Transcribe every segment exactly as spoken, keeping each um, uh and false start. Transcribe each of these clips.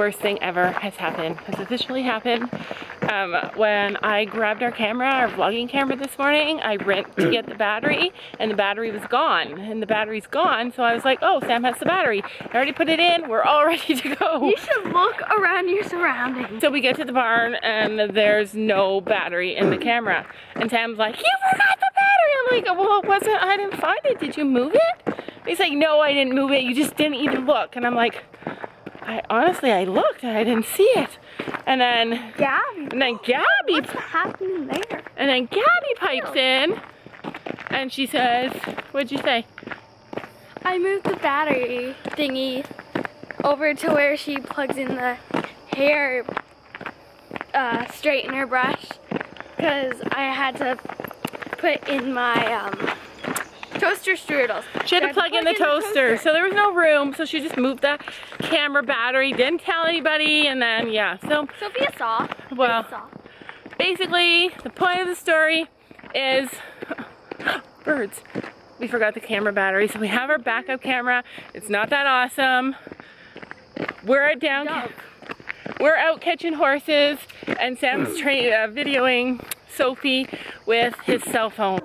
worst thing ever has happened, has officially happened. Um, when I grabbed our camera, our vlogging camera this morning, I went to get the battery and the battery was gone. And the battery's gone, so I was like, oh, Sam has the battery. I already put it in, we're all ready to go. You should look around your surroundings. So we get to the barn and there's no battery in the camera. And Sam's like, you forgot the battery! I'm like, well, it wasn't, I didn't find it, did you move it? He's like, no, I didn't move it, you just didn't even look. And I'm like, I honestly, I looked and I didn't see it. And then Gabby. And then Gabby. What's happening there? And then Gabby pipes in and she says, what'd you say? I moved the battery thingy over to where she plugs in the hair uh, straightener brush because I had to put in my um, toaster strudels. She had, had to plug, plug in the in toaster, the toaster, so there was no room, so she just moved the camera battery, didn't tell anybody, and then, yeah, so. Sophia saw. Well, Sophia saw. Basically, the point of the story is, birds. We forgot the camera battery, so we have our backup camera. It's not that awesome. We're down, Dog. we're out catching horses, and Sam's tra uh, videoing Sophie with his cell phone.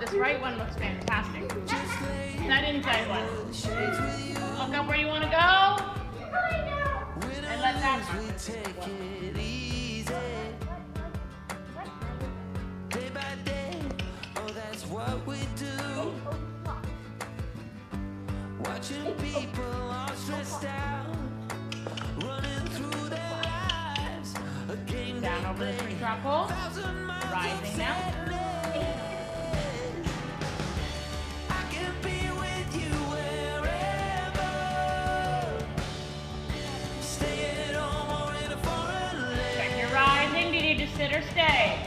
This right one looks fantastic. That inside one. Look up where you want to go. And let that happen. Day by day, oh, that's what we do. Watching people all stressed out, running through their lives. Down over the tree drop hole. Rising now. Sit or stay.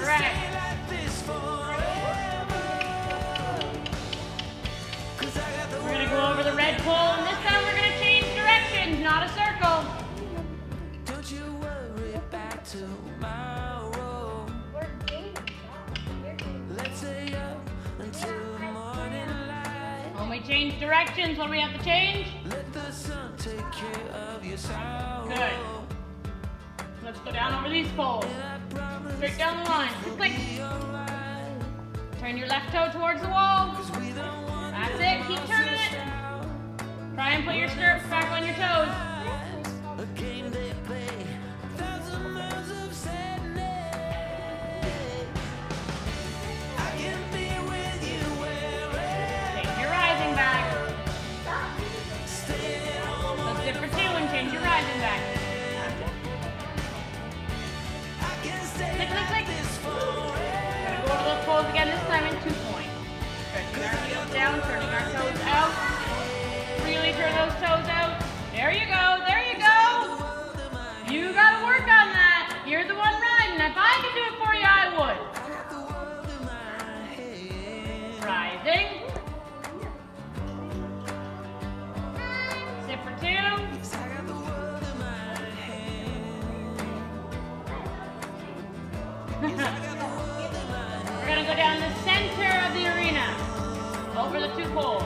Right. We're gonna go over the red pole, and this time we're gonna change directions, not a circle. Don't you worry about tomorrow. directions. What do we have to change? Let the sun take care of your sorrow. Good. Let's go down over these poles. Straight down the line. Click. Turn your left toe towards the wall. That's it. Keep turning it. Try and put your stirrups back on your toes. Again, this time in two points. Stretching our heels down, turning our toes out. Really turn those toes out. There you go, there you go. You gotta work on that. You're the one riding. If I could do it for you, I would. Rising. Sit for two. We're gonna go down the center of the arena, over the two poles.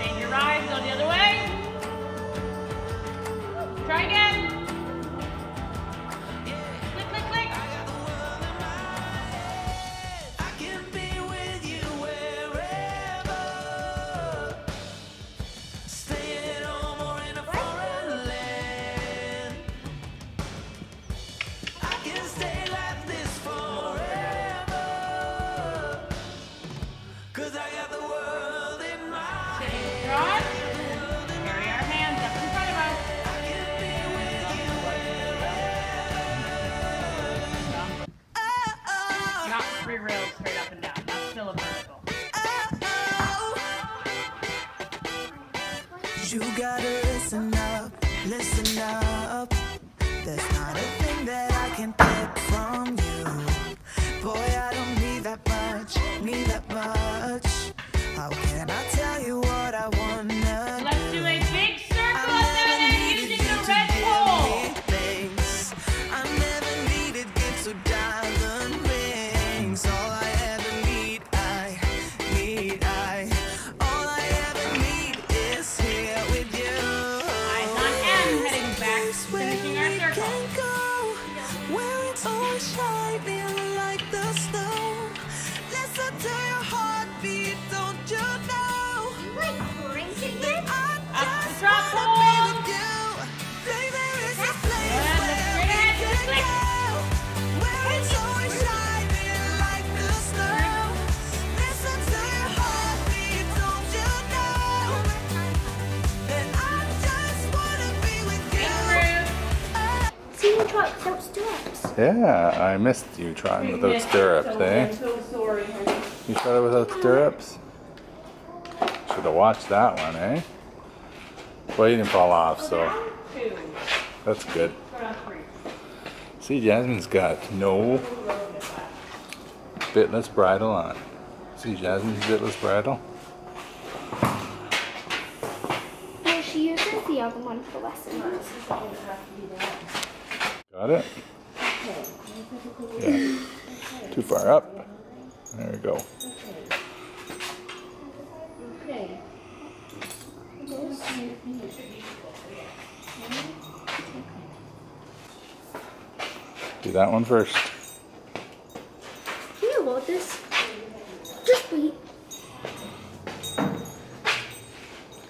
Change your rise, go the other way. Try again. Click, click, click. I can be with you wherever. You gotta listen up, listen up. There's not a thing that I can pick from you. Boy, I don't need that much, need that much. How can I tell you what I wanna do? Let's do a big circle up there and using the red pole. I never needed gifts or diamond rings. All I ever need, I need, I. Yeah, I missed you trying without stirrups, eh? I'm so sorry. You tried it without stirrups? Should have watched that one, eh? Well, you didn't fall off, so that's good. See, Jasmine's got no bitless bridle on. See Jasmine's bitless bridle? No, she uses the other one for lessons. Got it? Yeah. Too far up. There we go. Okay. Do that one first. Can you load this? Just wait.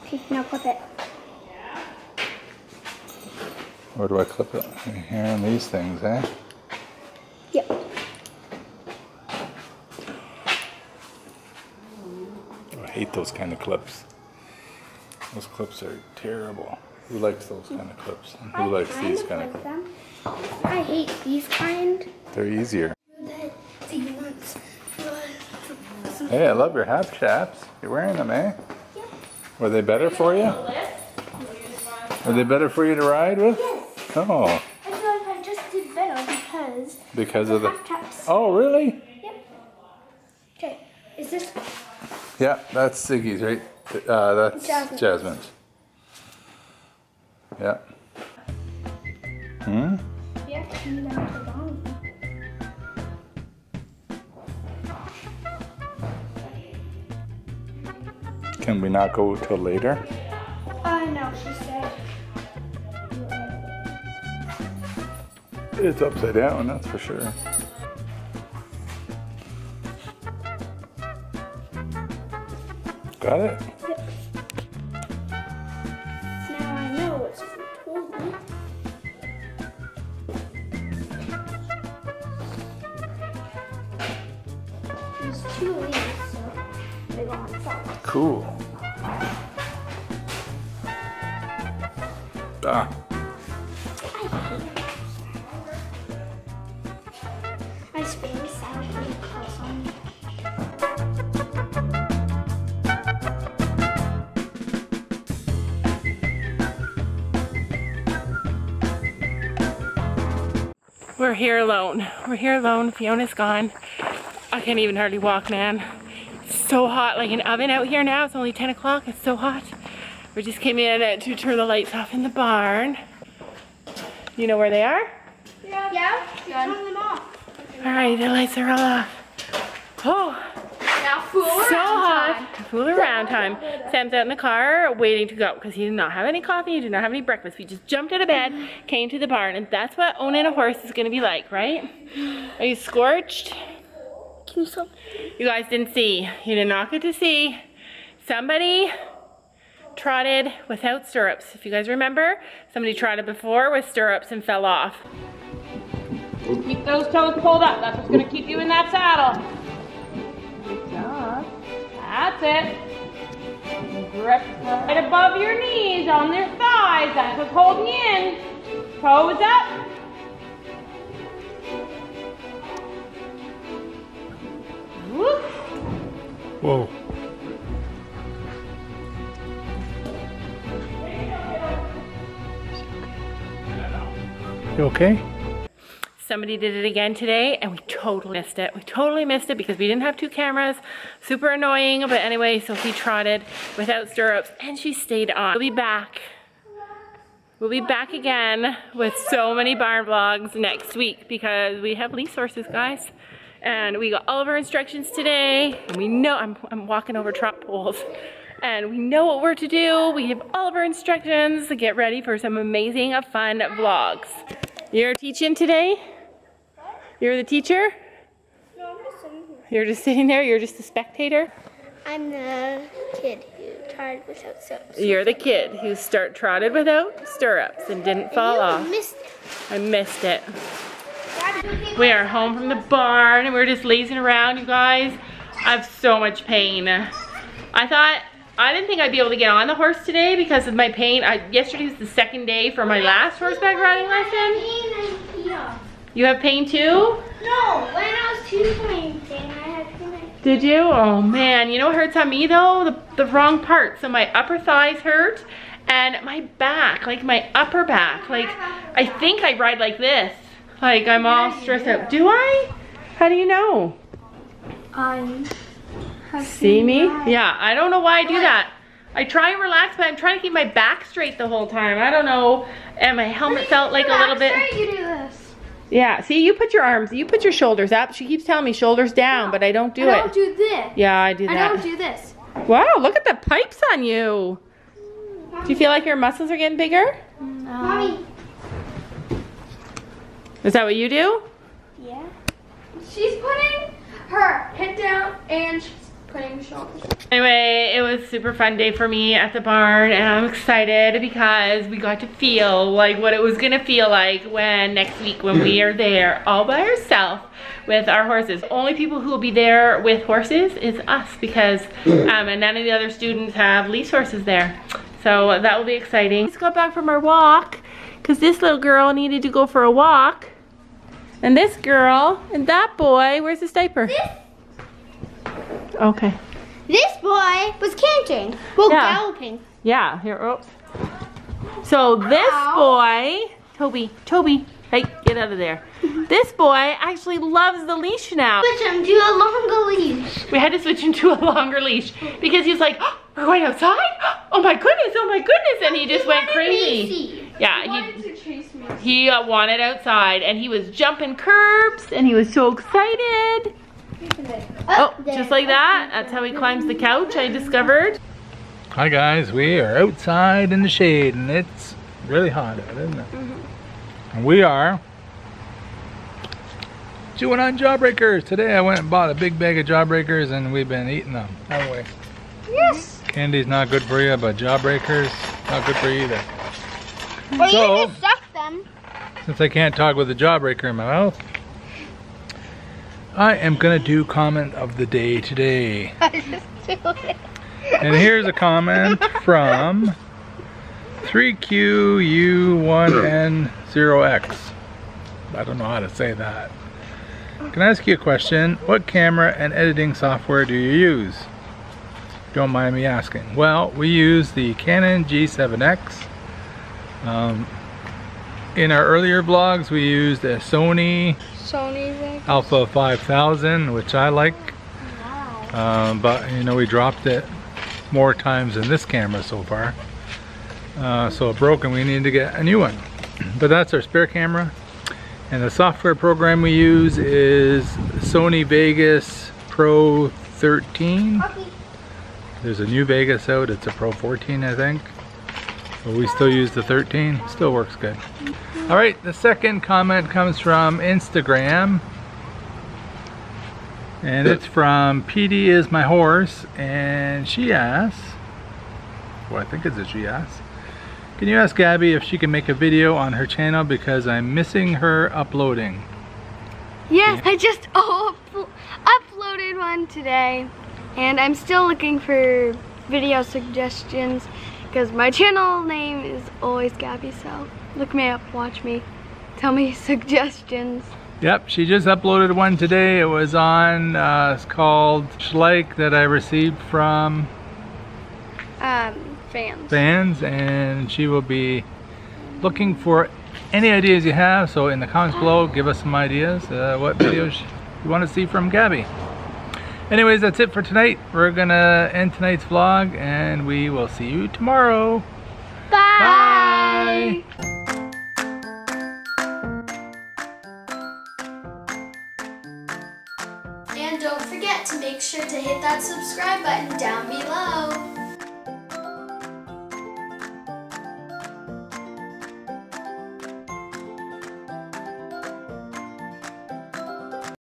Okay, now clip it. Where do I clip it? Right here on these things, eh? Yep. Oh, I hate those kind of clips. Those clips are terrible. Who likes those kind of clips? And who I likes kind these kind of clips? Them. I hate these kind. They're easier. Hey, I love your half chaps. You're wearing them, eh? Yep. Were they better for you? Were they better for you to ride with? Yes. Oh. Because the of the. Half-taps. Oh, really? Yep. Okay. Is this? Yeah, that's Siggy's, right? Uh, that's Jasmine's. Jasmine's. Yeah. Hmm? Yeah. Can we not go till later? Uh, no, she said. It's upside down, that's for sure. Got it? Yep. Now I know what she told me. There's two leaves, so they go on top. Cool. Ah. My spinning salad really calls on me. We're here alone. We're here alone. Fiona's gone. I can't even hardly walk, man. It's so hot, like an oven out here now. It's only ten o'clock. It's so hot. We just came in uh, to turn the lights off in the barn. You know where they are? Yeah. Yeah. You turn them off. All right, the lights are all off. Oh. Now fool around so hot. Time. Fool around time. Sam's out in the car waiting to go because he did not have any coffee, he did not have any breakfast. We just jumped out of bed, came to the barn, and that's what owning a horse is going to be like, right? Are you scorched? You guys didn't see. You did not get to see. Somebody trotted without stirrups. If you guys remember, somebody trotted before with stirrups and fell off. Keep those toes pulled up. That's what's going to keep you in that saddle. That's it. Grip right above your knees on their thighs. That's what's holding you in. Toes up. Whoop. Whoa. You okay? Somebody did it again today and we totally missed it. We totally missed it because we didn't have two cameras. Super annoying, but anyway, Sophie trotted without stirrups and she stayed on. We'll be back. We'll be back again with so many barn vlogs next week because we have lease horses, guys. And we got all of our instructions today. And we know, I'm, I'm walking over trot poles. And we know what we're to do. We have all of our instructions to get ready for some amazing, fun vlogs. You're teaching today? You're the teacher? No, I'm just sitting here. You're just sitting there? You're just a spectator? I'm the kid who trotted without stirrups. You're the kid who start trotted without stirrups and didn't fall off. I missed it. I missed it. We are home from the barn and we're just lazing around, you guys. I have so much pain. I thought, I didn't think I'd be able to get on the horse today because of my pain. I, yesterday was the second day for my last horseback riding lesson. You have pain too? No, when I was two twenty, I had pain. Did you? Oh man, you know what hurts on me though? The, the wrong part. So my upper thighs hurt and my back, like my upper back. Like, I think I ride like this. Like I'm all stressed out. Do I? How do you know? I see me? Yeah, I don't know why I do that. I try and relax, but I'm trying to keep my back straight the whole time. I don't know, and my helmet felt like a little bit. You do this. Yeah, see, you put your arms, you put your shoulders up. She keeps telling me shoulders down, but I don't do it. I don't do this. Yeah, I do that. I don't do this. Wow, look at the pipes on you. Do you feel like your muscles are getting bigger? No. Mommy. Is that what you do? Yeah. She's putting her head down and she's putting shoulders. Anyway, it was a super fun day for me at the barn and I'm excited because we got to feel like what it was gonna feel like when next week when we are there all by ourselves with our horses. Only people who will be there with horses is us because um, and none of the other students have lease horses there. So that will be exciting. We just got back from our walk because this little girl needed to go for a walk. And this girl and that boy, where's his diaper? This Okay. This boy was cantering. Well, yeah. Galloping. Yeah. Here. Oops. So this Ow. boy, Toby, Toby, hey, get out of there. This boy actually loves the leash now. Switch him to a longer leash. We had to switch him to a longer leash because he was like, oh, we're going outside. Oh my goodness. Oh my goodness. And he just he went crazy. Yeah. He, he wanted to chase me. He wanted outside and he was jumping curbs and he was so excited. Oh, just like that. That's how he climbs the couch, I discovered. Hi guys, we are outside in the shade and it's really hot out, isn't it? Mm-hmm. And we are chewing on jawbreakers. Today I went and bought a big bag of jawbreakers and we've been eating them, haven't we? Yes. Candy's not good for you, but jawbreakers, not good for you either. Well, so, you can suck them. Since I can't talk with a jawbreaker in my mouth, I am gonna do comment of the day today. I just do it. And here's a comment from three Q U one N zero X. I don't know how to say that. Can I ask you a question? What camera and editing software do you use? Don't mind me asking. Well, we use the Canon G seven X. Um, in our earlier vlogs, we used a Sony, Sony Vegas Alpha five thousand, which I like. Wow. Um, but you know, we dropped it more times than this camera so far. Uh, so it broke and we need to get a new one. But that's our spare camera. And the software program we use is Sony Vegas Pro thirteen. Okay. There's a new Vegas out, it's a Pro fourteen, I think. But we still use the thirteen, still works good. All right, the second comment comes from Instagram. And it's from PDismyhorse, and she asks, well, I think it's a she asks, can you ask Gabby if she can make a video on her channel because I'm missing her uploading? Yes, yeah. I just up uploaded one today, and I'm still looking for video suggestions because my channel name is always Gabby, so look me up, watch me, tell me suggestions. Yep, she just uploaded one today. It was on, uh, it's called Schleich that I received from um, fans. fans. And she will be looking for any ideas you have. So in the comments below, give us some ideas. Uh, what videos you want to see from Gabby. Anyways, that's it for tonight. We're going to end tonight's vlog and we will see you tomorrow. Bye. Bye. Don't forget to make sure to hit that subscribe button down below.